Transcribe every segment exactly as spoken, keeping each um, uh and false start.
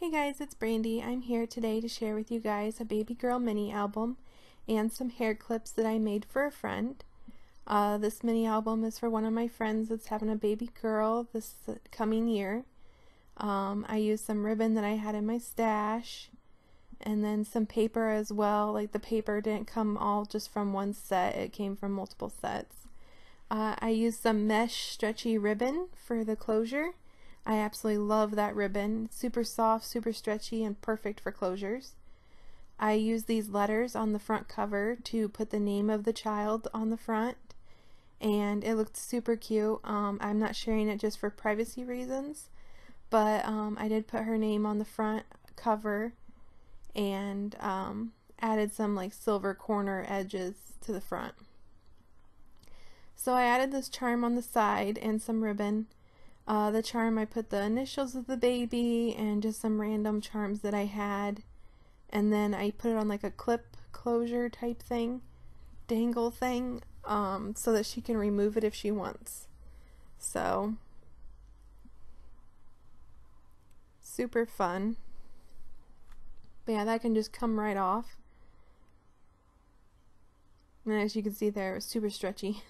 Hey guys, it's Brandy. I'm here today to share with you guys a baby girl mini album and some hair clips that I made for a friend. Uh, this mini album is for one of my friends that's having a baby girl this coming year. Um, I used some ribbon that I had in my stash and then some paper as well. Like the paper didn't come all just from one set, it came from multiple sets. Uh, I used some mesh stretchy ribbon for the closure. I absolutely love that ribbon. It's super soft, super stretchy, and perfect for closures. I use these letters on the front cover to put the name of the child on the front, and it looked super cute. Um, I'm not sharing it just for privacy reasons, but um, I did put her name on the front cover and um, added some like silver corner edges to the front. So I added this charm on the side and some ribbon. Uh, the charm, I put the initials of the baby and just some random charms that I had, and then I put it on like a clip closure type thing, dangle thing, um, so that she can remove it if she wants. So super fun. But yeah, that can just come right off, and as you can see there, it was super stretchy.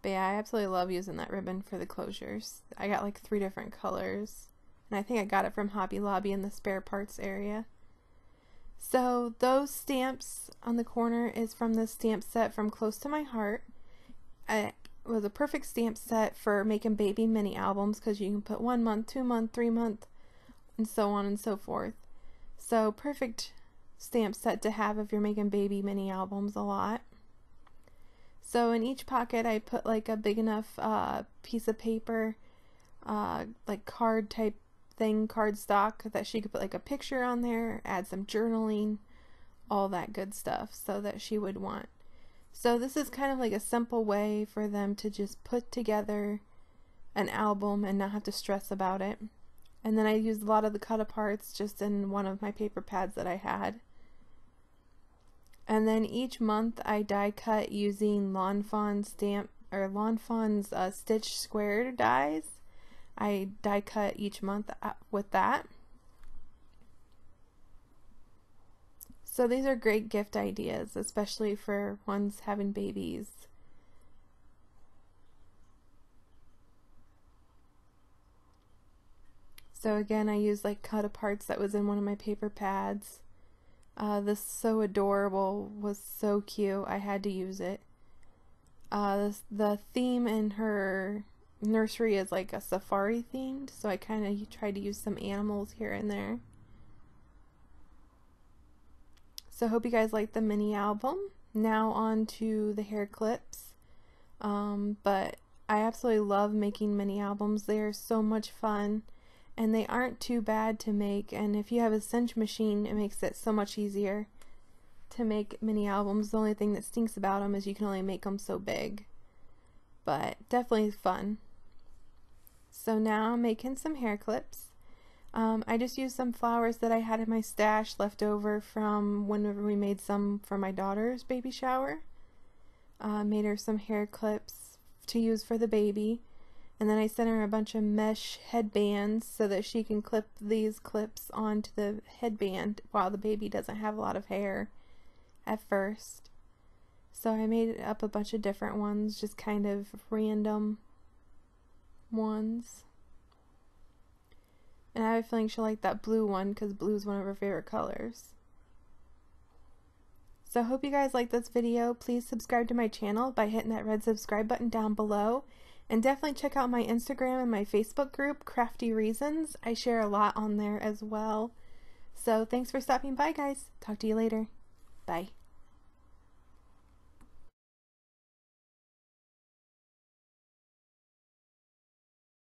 But yeah, I absolutely love using that ribbon for the closures. I got like three different colors, and I think I got it from Hobby Lobby in the spare parts area. So those stamps on the corner is from the stamp set from Close to My Heart. It was a perfect stamp set for making baby mini albums because you can put one month, two month, three month, and so on and so forth. So perfect stamp set to have if you're making baby mini albums a lot. So in each pocket I put like a big enough uh, piece of paper, uh, like card type thing, card stock, that she could put like a picture on there, add some journaling, all that good stuff so that she would want. So this is kind of like a simple way for them to just put together an album and not have to stress about it. And then I used a lot of the cut-aparts just in one of my paper pads that I had. And then each month I die cut using Lawn Fawn stamp or Lawn Fawn's uh, stitch square dies. I die cut each month with that. So these are great gift ideas, especially for ones having babies. So again, I used like cut aparts that was in one of my paper pads. Uh, this So Adorable was so cute, I had to use it. Uh, this, the theme in her nursery is like a safari themed, so I kind of tried to use some animals here and there. So hope you guys liked the mini album. Now on to the hair clips. Um, but I absolutely love making mini albums. They are so much fun. And they aren't too bad to make, and if you have a cinch machine, it makes it so much easier to make mini albums. The only thing that stinks about them is you can only make them so big, but definitely fun. So now I'm making some hair clips. Um, I just used some flowers that I had in my stash left over from whenever we made some for my daughter's baby shower. Uh, made her some hair clips to use for the baby. And then I sent her a bunch of mesh headbands so that she can clip these clips onto the headband while the baby doesn't have a lot of hair at first. So I made up a bunch of different ones, just kind of random ones. And I have a feeling she'll like that blue one because blue is one of her favorite colors. So hope you guys like this video. Please subscribe to my channel by hitting that red subscribe button down below. And definitely check out my Instagram and my Facebook group, Crafty Reasons. I share a lot on there as well. So thanks for stopping by, guys. Talk to you later. Bye.